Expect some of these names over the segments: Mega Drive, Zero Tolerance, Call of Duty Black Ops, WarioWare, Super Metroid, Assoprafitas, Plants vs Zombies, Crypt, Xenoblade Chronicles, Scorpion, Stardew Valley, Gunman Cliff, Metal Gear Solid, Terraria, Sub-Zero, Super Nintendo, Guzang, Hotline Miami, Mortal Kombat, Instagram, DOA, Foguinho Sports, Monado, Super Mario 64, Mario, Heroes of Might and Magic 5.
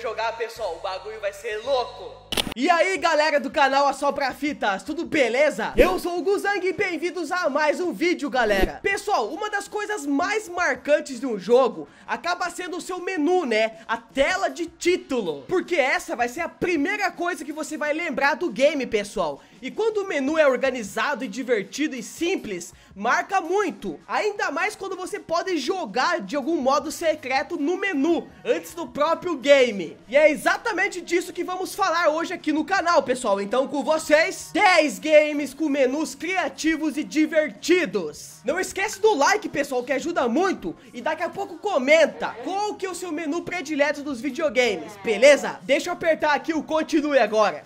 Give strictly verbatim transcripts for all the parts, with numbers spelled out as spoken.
Vamos jogar, pessoal, o bagulho vai ser louco. E aí, galera do canal Assoprafitas, tudo beleza? Eu sou o Guzang e bem-vindos a mais um vídeo, galera. Pessoal, uma das coisas mais marcantes de um jogo acaba sendo o seu menu, né? A tela de título. Porque essa vai ser a primeira coisa que você vai lembrar do game, pessoal. E quando o menu é organizado e divertido e simples, marca muito. Ainda mais quando você pode jogar de algum modo secreto no menu, antes do próprio game. E é exatamente disso que vamos falar hoje aqui no canal, pessoal. Então com vocês, dez games com menus criativos e divertidos. Não esquece do like, pessoal, que ajuda muito. E daqui a pouco comenta qual que é o seu menu predileto dos videogames, beleza? Deixa eu apertar aqui o continue agora.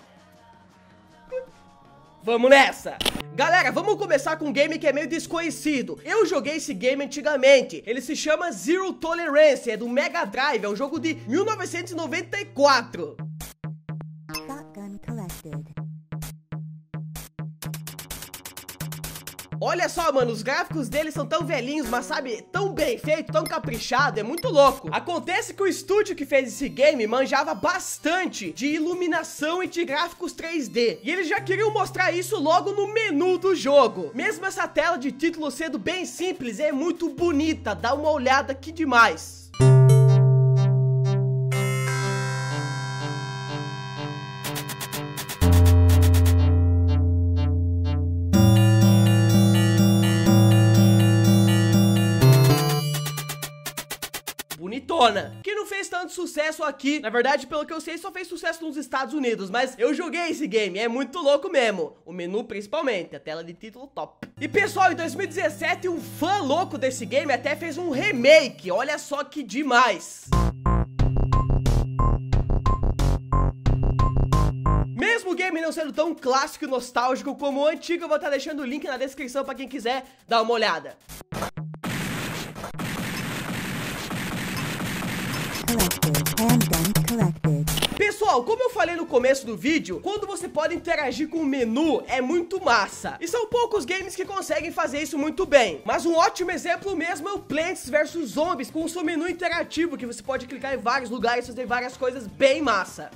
Vamos nessa! Galera, vamos começar com um game que é meio desconhecido. Eu joguei esse game antigamente. Ele se chama Zero Tolerance, é do Mega Drive, é um jogo de mil novecentos e noventa e quatro. Olha só, mano, os gráficos deles são tão velhinhos, mas sabe, tão bem feito, tão caprichado, é muito louco. Acontece que o estúdio que fez esse game manjava bastante de iluminação e de gráficos três D. E eles já queriam mostrar isso logo no menu do jogo. Mesmo essa tela de título sendo bem simples, é muito bonita, dá uma olhada aqui demais. Que não fez tanto sucesso aqui. Na verdade, pelo que eu sei, só fez sucesso nos Estados Unidos. Mas eu joguei esse game, é muito louco mesmo. O menu principalmente, a tela de título top. E pessoal, em dois mil e dezessete, um fã louco desse game até fez um remake. Olha só que demais. Mesmo o game não sendo tão clássico e nostálgico como o antigo, eu vou estar deixando o link na descrição para quem quiser dar uma olhada. Pessoal, como eu falei no começo do vídeo, quando você pode interagir com o menu é muito massa. E são poucos games que conseguem fazer isso muito bem. Mas um ótimo exemplo mesmo é o Plants vs Zombies, com o seu menu interativo, que você pode clicar em vários lugares e fazer várias coisas bem massa.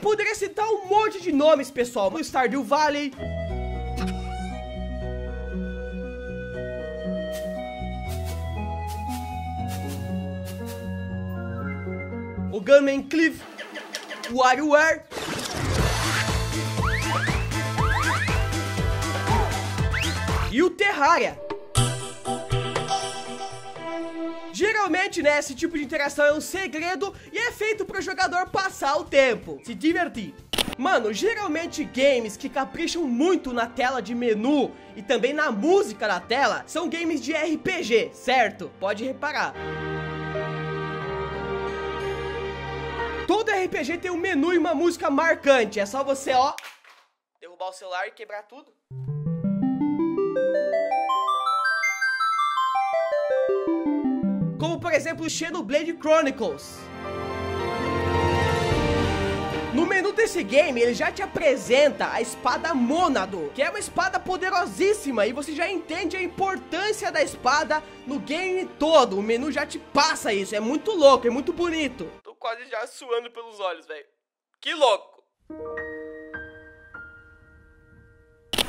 Poderia citar um monte de nomes, pessoal, no Stardew Valley. O Gunman Cliff. O WarioWare. E o Terraria. Geralmente, né, esse tipo de interação é um segredo e é feito para o jogador passar o tempo, se divertir. Mano, geralmente games que capricham muito na tela de menu e também na música da tela são games de R P G, certo? Pode reparar. Todo R P G tem um menu e uma música marcante, é só você, ó, derrubar o celular e quebrar tudo. Como, por exemplo, Xenoblade Chronicles. No menu desse game, ele já te apresenta a espada Monado, que é uma espada poderosíssima, e você já entende a importância da espada no game todo. O menu já te passa isso, é muito louco, é muito bonito. Tô quase já suando pelos olhos, velho. Que louco!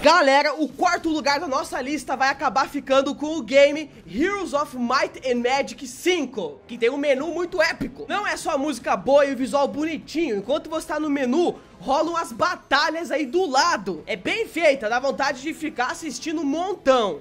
Galera, o quarto lugar da nossa lista vai acabar ficando com o game Heroes of Might and Magic cinco, que tem um menu muito épico. Não é só a música boa e o visual bonitinho, enquanto você tá no menu, rolam as batalhas aí do lado. É bem feita, dá vontade de ficar assistindo um montão.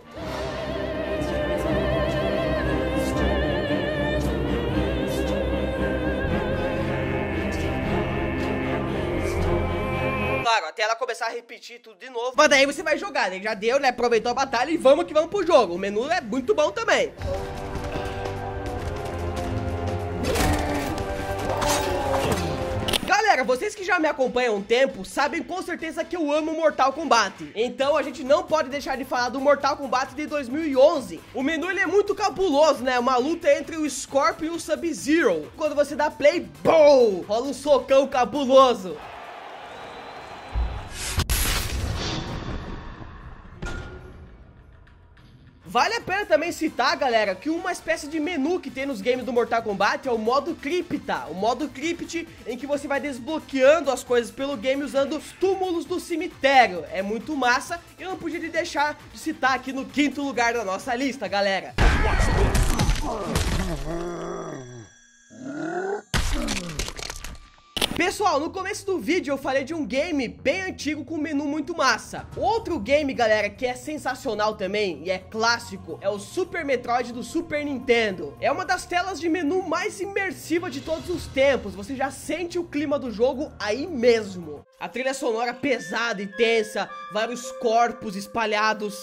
Claro, até ela começar a repetir tudo de novo. Mas daí você vai jogar, né? Já deu, né? Aproveitou a batalha e vamos que vamos pro jogo. O menu é muito bom também. Galera, vocês que já me acompanham há um tempo sabem com certeza que eu amo Mortal Kombat. Então a gente não pode deixar de falar do Mortal Kombat de dois mil e onze. O menu ele é muito cabuloso, né? Uma luta entre o Scorpion e o Sub-Zero. Quando você dá play, BOOM! Rola um socão cabuloso. Vale a pena também citar, galera, que uma espécie de menu que tem nos games do Mortal Kombat é o modo Crypt, tá? O modo Crypt em que você vai desbloqueando as coisas pelo game usando os túmulos do cemitério. É muito massa e eu não podia deixar de citar aqui no quinto lugar da nossa lista, galera. Pessoal, no começo do vídeo eu falei de um game bem antigo com um menu muito massa. Outro game, galera, que é sensacional também e é clássico, é o Super Metroid do Super Nintendo. É uma das telas de menu mais imersiva de todos os tempos, você já sente o clima do jogo aí mesmo. A trilha sonora pesada e tensa, vários corpos espalhados...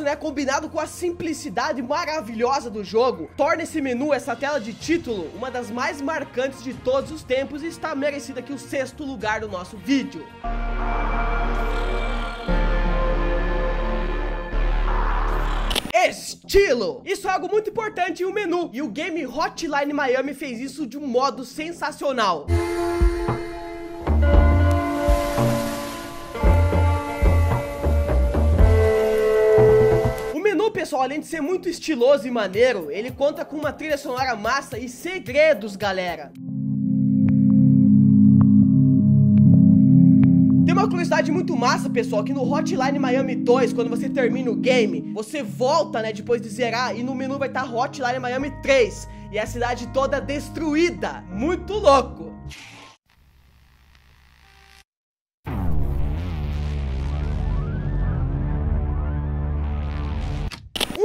Né, combinado com a simplicidade maravilhosa do jogo, torna esse menu, essa tela de título, uma das mais marcantes de todos os tempos e está merecido aqui o sexto lugar do nosso vídeo. Estilo! Isso é algo muito importante em um menu, e o game Hotline Miami fez isso de um modo sensacional. Pessoal, além de ser muito estiloso e maneiro, ele conta com uma trilha sonora massa e segredos, galera. Tem uma curiosidade muito massa, pessoal, que no Hotline Miami dois, quando você termina o game, você volta, né, depois de zerar, e no menu vai estar tá Hotline Miami três, e a cidade toda destruída. Muito louco!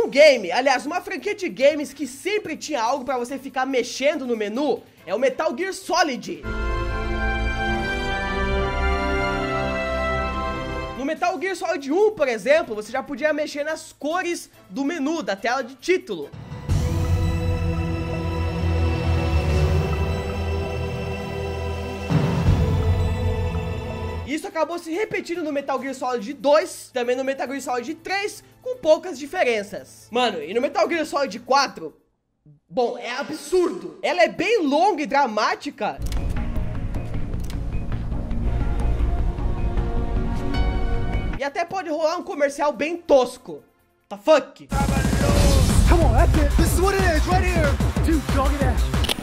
Game, aliás, uma franquia de games que sempre tinha algo pra você ficar mexendo no menu, é o Metal Gear Solid. No Metal Gear Solid um, por exemplo, você já podia mexer nas cores do menu, da tela de título. Isso acabou se repetindo no Metal Gear Solid dois, também no Metal Gear Solid três, com poucas diferenças. Mano, e no Metal Gear Solid quatro, bom, é absurdo. Ela é bem longa e dramática. E até pode rolar um comercial bem tosco. Tá fuck?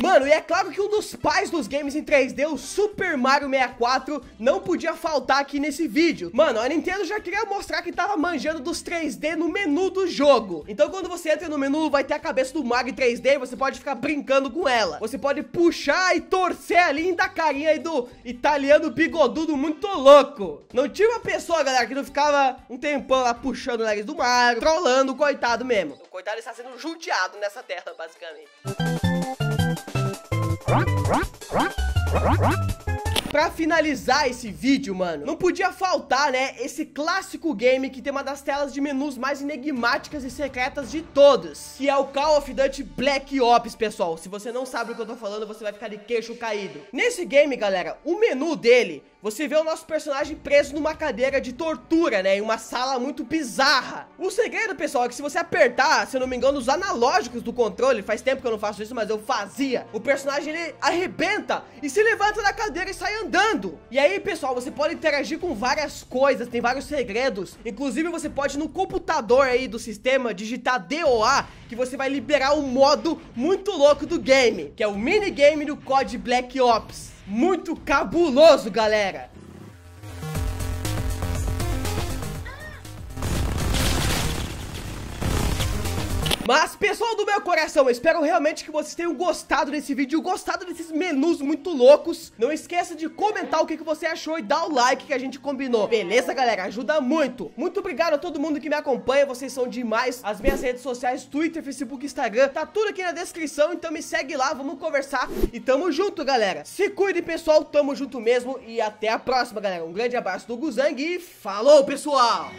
Mano, e é claro que um dos pais dos games em três D, o Super Mario sessenta e quatro, não podia faltar aqui nesse vídeo. Mano, a Nintendo já queria mostrar que tava manjando dos três D no menu do jogo. Então quando você entra no menu, vai ter a cabeça do Mario em três D e você pode ficar brincando com ela. Você pode puxar e torcer a linda carinha aí do italiano bigodudo muito louco. Não tinha uma pessoa, galera, que não ficava um tempão lá puxando o nariz do Mario, trolando o coitado mesmo. O coitado está sendo judiado nessa tela, basicamente. Pra finalizar esse vídeo, mano, não podia faltar, né, esse clássico game que tem uma das telas de menus mais enigmáticas e secretas de todos, que é o Call of Duty Black Ops, pessoal. Se você não sabe o que eu tô falando, você vai ficar de queixo caído. Nesse game, galera, o menu dele, você vê o nosso personagem preso numa cadeira de tortura, né, em uma sala muito bizarra. O segredo, pessoal, é que se você apertar, se eu não me engano, os analógicos do controle, faz tempo que eu não faço isso, mas eu fazia, o personagem, ele arrebenta e se levanta da cadeira e sai andando. E aí, pessoal, você pode interagir com várias coisas, tem vários segredos. Inclusive, você pode, no computador aí do sistema, digitar D O A, que você vai liberar um modo muito louco do game, que é o minigame do C O D Black Ops. Muito cabuloso, galera! Mas, pessoal do meu coração, eu espero realmente que vocês tenham gostado desse vídeo, gostado desses menus muito loucos. Não esqueça de comentar o que, que você achou e dar o like que a gente combinou. Beleza, galera? Ajuda muito. Muito obrigado a todo mundo que me acompanha, vocês são demais. As minhas redes sociais, Twitter, Facebook, Instagram, tá tudo aqui na descrição, então me segue lá, vamos conversar e tamo junto, galera. Se cuide, pessoal, tamo junto mesmo e até a próxima, galera. Um grande abraço do Guzang e falou, pessoal!